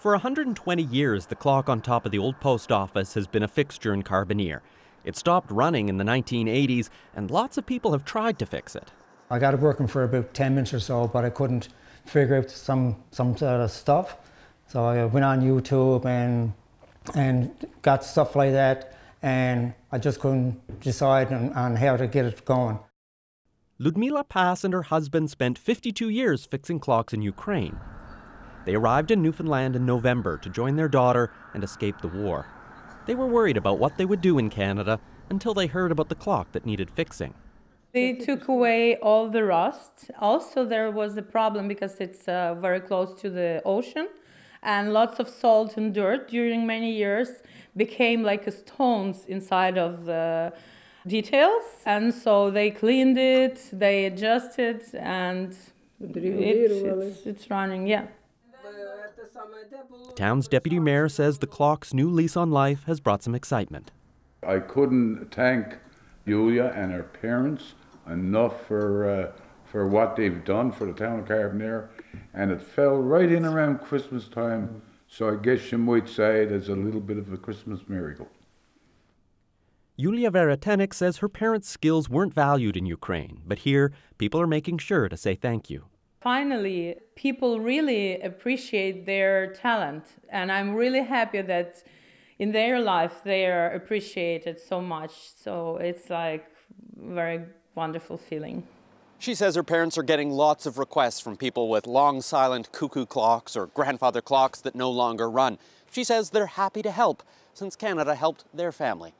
For 120 years, the clock on top of the old post office has been a fixture in Carbonear. It stopped running in the 1980s, and lots of people have tried to fix it. I got it working for about 10 minutes or so, but I couldn't figure out some sort of stuff. So I went on YouTube and got stuff like that, and I just couldn't decide on how to get it going. Lyudmila Pass and her husband spent 52 years fixing clocks in Ukraine. They arrived in Newfoundland in November to join their daughter and escape the war. They were worried about what they would do in Canada until they heard about the clock that needed fixing. They took away all the rust. Also, there was a problem because it's very close to the ocean, and lots of salt and dirt during many years became like stones inside of the details. And so they cleaned it, they adjusted, and it's running, yeah. The town's deputy mayor says the clock's new lease on life has brought some excitement. I couldn't thank Yulia and her parents enough for what they've done for the town of Carbonear, and it fell right in around Christmas time, so I guess you might say there's a little bit of a Christmas miracle. Yulia Veretenny says her parents' skills weren't valued in Ukraine, but here people are making sure to say thank you. Finally, people really appreciate their talent, and I'm really happy that in their life they are appreciated so much, so it's like a very wonderful feeling. She says her parents are getting lots of requests from people with long silent cuckoo clocks or grandfather clocks that no longer run. She says they're happy to help since Canada helped their family.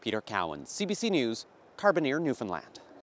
Peter Cowan, CBC News, Carbonear, Newfoundland.